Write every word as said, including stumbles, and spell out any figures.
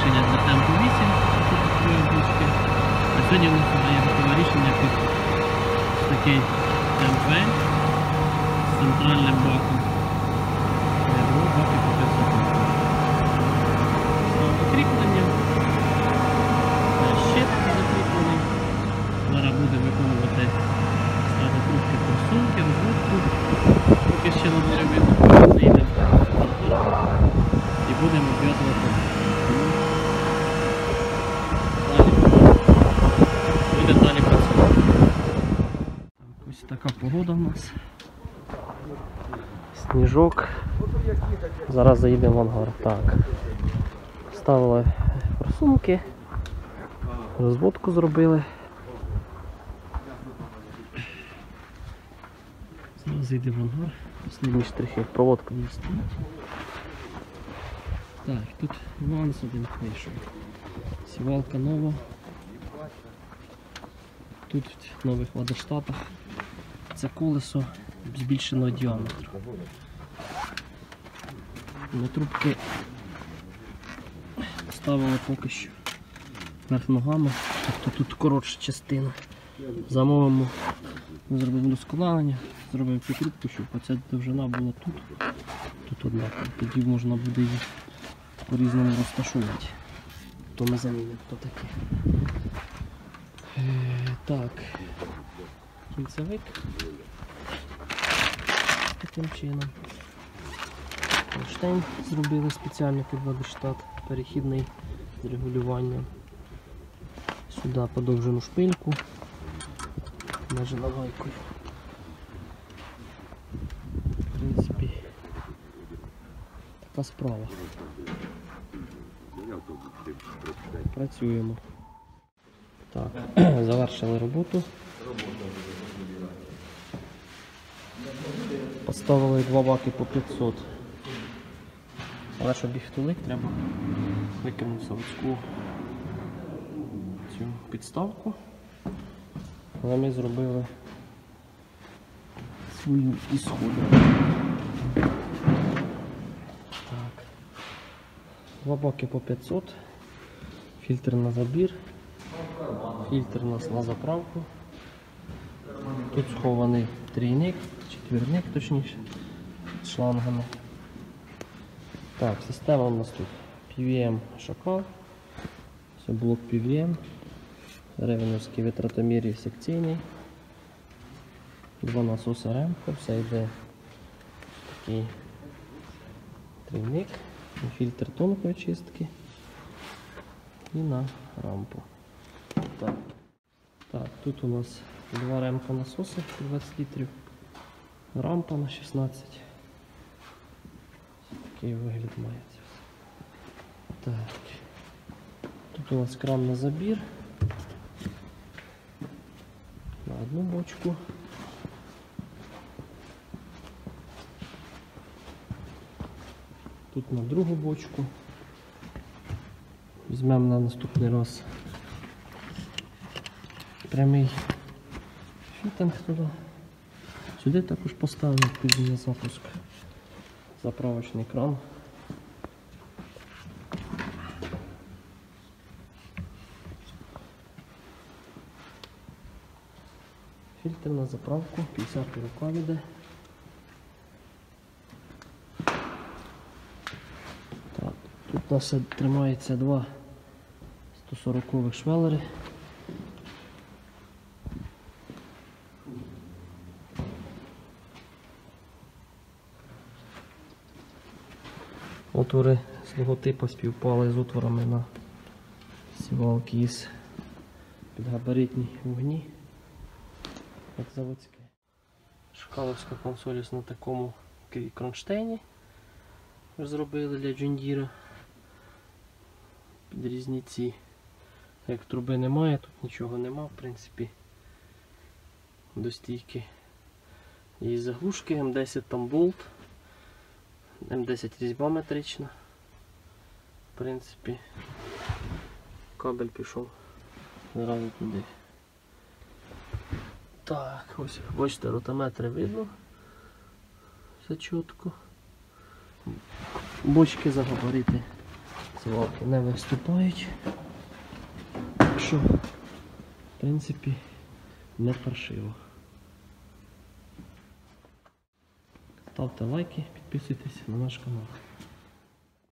рішення на темпу вісім, а сьогодні у нас вже є готове рішення під такий темп В з центральним баком. Другого бака по п'ятсот. Закріплення, щит закріплений. Зараз буде виконувати стратокрутки, просунки, розгрузку. Поки ще не робимо, не йдемо і будемо обв'язувати. Буде далі працювати. Ось така погода у нас. Сніжок. Зараз заїдемо в ангар. Так. Ставили просунки, розводку зробили. Зараз зайде в ангар, останні штрихи, проводка не стоїть. Так, тут нюанс один вийшов. Сівалка нова. Тут в нових водоштатах це колесо збільшеного діаметру. На трубки ставили поки що верх ногами, тобто тут коротша частина. Замовимо, зробимо досконалення, зробимо цю трубку, щоб оця довжина була тут, тут однаково. Тоді можна буде її по-різному розташувати. То ми замінимо, то таке. Так, кінцевик таким чином. Штейн зробили спеціально під водоштат. Перехідний з регулюванням. Сюди подовжену шпильку, майже на лайку. В принципі, така справа. Працюємо. Так, завершили роботу. Поставили два баки по п'ятсот. Але щоб їх втулити, треба викинути заводську цю підставку. Але ми зробили свою ісходу. Так. Два баки по п'ятсот, фільтр на забір, фільтр у нас на заправку. Тут схований трійник, четвірник точніше, з шлангами. Так, система у нас тут пі ві ем Шакал, це блок пі ві ем, ревенівський витратомір секційний, два насоси ремко, все йде такий трійник, фільтр тонкої чистки і на рампу. Так, так тут у нас два ремка насоси по двадцять літрів, рампа на шістнадцять. Такий вигляд має це все. Так. Тут у нас кран на забір. На одну бочку. Тут на другу бочку. Візьмемо на наступний раз прямий фітинг туди. Сюди також поставимо під запуск. Заправочний кран. Фільтр на заправку, п'ятдесят рукав іде. Так, тут у нас тримається два сто сорокових швелери. Отвори з логотипа співпали з отворами на сівалки із підгабаритні вогні, як заводське. Шкаловська консоль на такому кронштейні зробили для джундіра під різні ці. Як труби немає, тут нічого нема, в принципі, до стійки. Її заглушки, М десять там болт. М десять різьба метрична, в принципі, кабель пішов зразу туди. Так, ось, бачите, ротометри видно, все чітко. Бочки загабарити цвалки не виступають, так що, в принципі, не паршиво. Ставте лайки, підписуйтесь на наш канал.